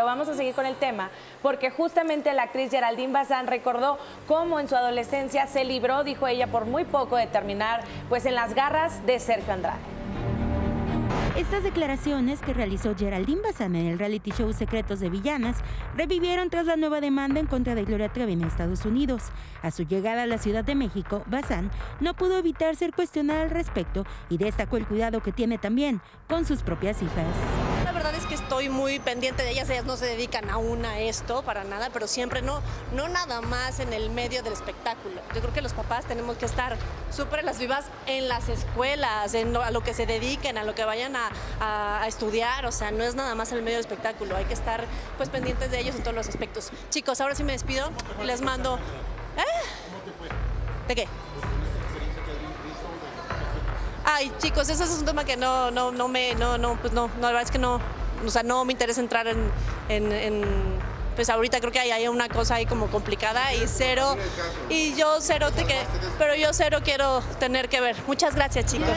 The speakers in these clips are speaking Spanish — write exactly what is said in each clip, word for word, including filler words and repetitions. pero vamos a seguir con el tema, porque justamente la actriz Geraldine Bazán recordó cómo en su adolescencia se libró, dijo ella, por muy poco de terminar pues en las garras de Sergio Andrade. Estas declaraciones que realizó Geraldine Bazán en el reality show Secretos de Villanas revivieron tras la nueva demanda en contra de Gloria Trevi en Estados Unidos. A su llegada a la Ciudad de México, Bazán no pudo evitar ser cuestionada al respecto y destacó el cuidado que tiene también con sus propias hijas. La verdad es que estoy muy pendiente de ellas, ellas no se dedican aún a esto para nada, pero siempre no, no nada más en el medio del espectáculo. Yo creo que los papás tenemos que estar súper en las vivas en las escuelas, en lo, a lo que se dediquen, a lo que vayan a A, a estudiar, o sea, no es nada más el medio del espectáculo, hay que estar pues pendientes de ellos en todos los aspectos. Chicos, ahora sí me despido, les mando... ¿Eh? ¿De qué? Ay, chicos, ese es un tema que no, no, no me, no, no, pues no, no, la verdad es que no, o sea, no me interesa entrar en, en, en pues ahorita creo que hay, hay una cosa ahí como complicada y cero, y yo cero, te que, pero yo cero quiero tener que ver. Muchas gracias, chicos.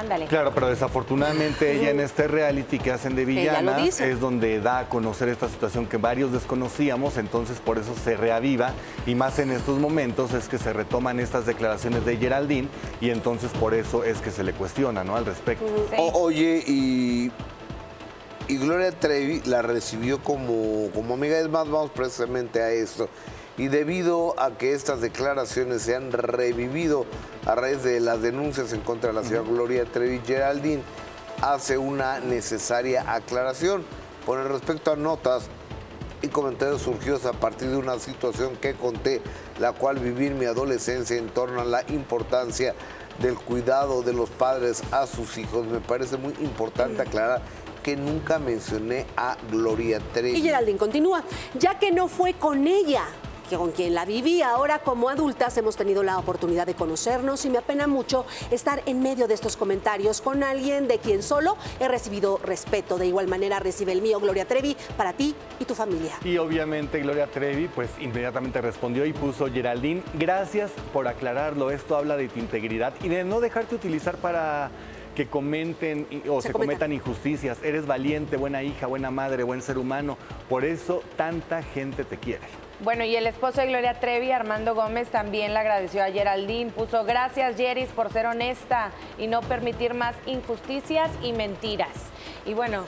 Ándale. Claro, pero desafortunadamente ella en este reality que hacen de villanas es donde da a conocer esta situación que varios desconocíamos, entonces por eso se reaviva y más en estos momentos es que se retoman estas declaraciones de Geraldine y entonces por eso es que se le cuestiona, ¿no?, al respecto. Sí. O, oye, y, y Gloria Trevi la recibió como, como amiga, es más, vamos precisamente a esto. Y debido a que estas declaraciones se han revivido a raíz de las denuncias en contra de la señora Gloria Trevi, Geraldine hace una necesaria aclaración. Con respecto a notas y comentarios surgidos a partir de una situación que conté, la cual viví en mi adolescencia en torno a la importancia del cuidado de los padres a sus hijos, me parece muy importante aclarar que nunca mencioné a Gloria Trevi. Y Geraldine continúa, ya que no fue con ella que con quien la viví, ahora como adultas hemos tenido la oportunidad de conocernos y me apena mucho estar en medio de estos comentarios con alguien de quien solo he recibido respeto. De igual manera recibe el mío, Gloria Trevi, para ti y tu familia. Y obviamente Gloria Trevi pues inmediatamente respondió y puso: Geraldine, gracias por aclararlo, esto habla de tu integridad y de no dejarte utilizar para que comenten o se, se cometan injusticias. Eres valiente, buena hija, buena madre, buen ser humano, por eso tanta gente te quiere. Bueno, y el esposo de Gloria Trevi, Armando Gómez, también le agradeció a Geraldine. Puso: gracias, Geris, por ser honesta y no permitir más injusticias y mentiras. Y bueno,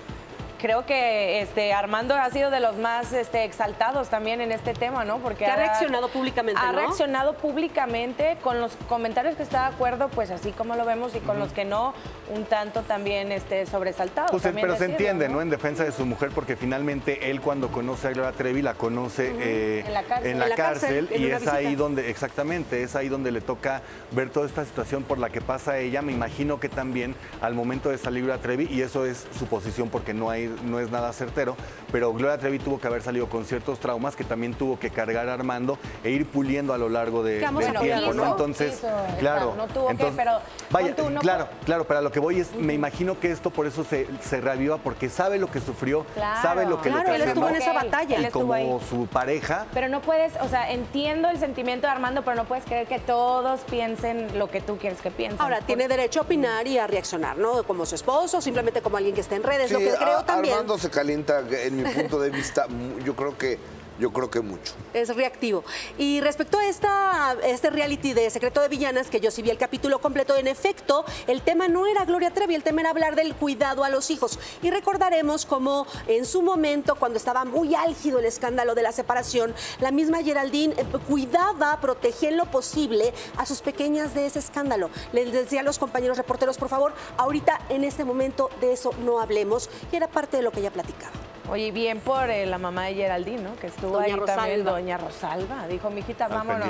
creo que este Armando ha sido de los más este, exaltados también en este tema, ¿no? Porque ha reaccionado públicamente, ¿no? Ha reaccionado públicamente con los comentarios que está de acuerdo, pues así como lo vemos, y con uh-huh. los que no, un tanto también este, sobresaltado. Pues también pero decirlo, se entiende, ¿no? ¿no? En defensa de su mujer, porque finalmente él cuando conoce a Gloria Trevi la conoce uh-huh. eh, en la cárcel, en la en la cárcel, cárcel en y es visita. ahí donde, exactamente, es ahí donde le toca ver toda esta situación por la que pasa ella. Me imagino que también al momento de salir Gloria Trevi, y eso es su posición porque no hay no es nada certero, pero Gloria Trevi tuvo que haber salido con ciertos traumas que también tuvo que cargar a Armando e ir puliendo a lo largo de, del bueno, tiempo, hizo, ¿no? Entonces, hizo, claro, no tuvo entonces, que, pero vaya, tú, no claro, por... claro, pero a lo que voy es, uh-huh. me imagino que esto por eso se, se reaviva porque sabe lo que sufrió, claro, sabe lo que claro, lo él estuvo en esa batalla, y él como ahí. Su pareja. Pero no puedes, o sea, entiendo el sentimiento de Armando, pero no puedes creer que todos piensen lo que tú quieres que piensen. Ahora por... tiene derecho a opinar y a reaccionar, ¿no? Como su esposo, simplemente como alguien que está en redes, sí, lo que creo a, también. Armando se calienta, en mi punto de vista, yo creo que yo creo que mucho. Es reactivo. Y respecto a esta, este reality de Secreto de Villanas, que yo sí vi el capítulo completo, en efecto, el tema no era Gloria Trevi, el tema era hablar del cuidado a los hijos. Y recordaremos cómo en su momento, cuando estaba muy álgido el escándalo de la separación, la misma Geraldine cuidaba, protegía en lo posible a sus pequeñas de ese escándalo. Les decía a los compañeros reporteros, por favor, ahorita en este momento de eso no hablemos, y era parte de lo que ella platicaba. Oye, bien por eh, la mamá de Geraldine, ¿no? Que estuvo doña ahí Rosalba. También, doña Rosalba. Dijo, mijita, vámonos.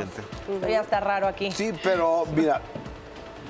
Uh-huh. Ya está raro aquí. Sí, pero mira,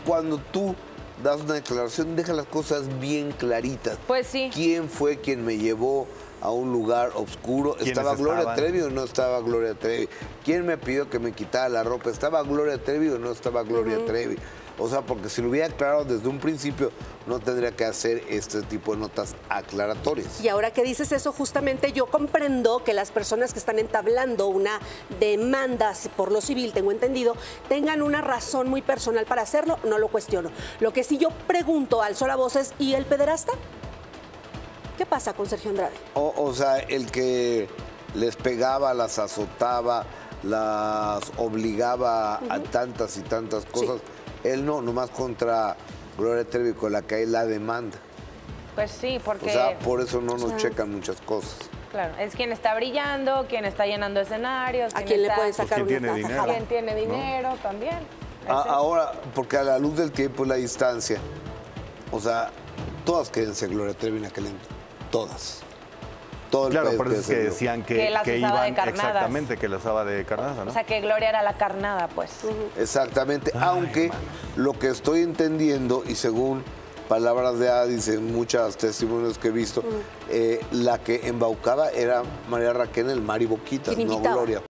cuando tú das una declaración, deja las cosas bien claritas. Pues sí. ¿Quién fue quien me llevó a un lugar oscuro? ¿Estaba Gloria estaban? Trevi o no estaba Gloria Trevi? ¿Quién me pidió que me quitara la ropa? ¿Estaba Gloria Trevi o no estaba Gloria uh-huh. Trevi? O sea, porque si lo hubiera aclarado desde un principio, no tendría que hacer este tipo de notas aclaratorias. Y ahora que dices eso, justamente yo comprendo que las personas que están entablando una demanda por lo civil, tengo entendido, tengan una razón muy personal para hacerlo, no lo cuestiono. Lo que sí yo pregunto, alzo la voz, es ¿y el pederasta? ¿Qué pasa con Sergio Andrade? O, o sea, el que les pegaba, las azotaba, las obligaba uh-huh. a tantas y tantas cosas. Sí. Él no, nomás contra Gloria Trevi, con la que hay la demanda. Pues sí, porque... O sea, por eso no nos sí. checan muchas cosas. Claro, es quien está brillando, quien está llenando escenarios. ¿A quién está... le puede sacar pues una tajada? ¿Quién tiene dinero ¿no? también? A, ahora, porque a la luz del tiempo y la distancia, o sea, todas quédense Gloria Trevi en aquel entonces, todas. Todo el claro, por eso es que decían que, que, las que iban de carnadas. Exactamente, que la usaba de carnada, ¿no? O sea, que Gloria era la carnada, pues. Uh-huh. Exactamente, ay, aunque man. Lo que estoy entendiendo y según... palabras de Adis en muchos testimonios que he visto, mm. eh, la que embaucaba era María Raquel, el Mari Boquitas, no Gloria.